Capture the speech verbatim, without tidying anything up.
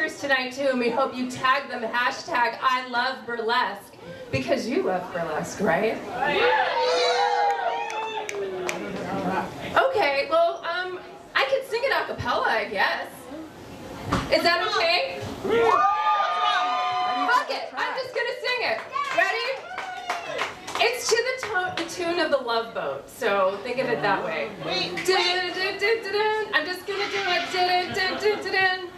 dancers tonight too, and we hope you tag them hashtag I love burlesque, because you love burlesque, right? Okay, well, um, I could sing it a cappella, I guess. Is that okay? Fuck it, I'm just gonna sing it. Ready? It's to the, to the tune of the Love Boat, so think of it that way. I'm just gonna do it.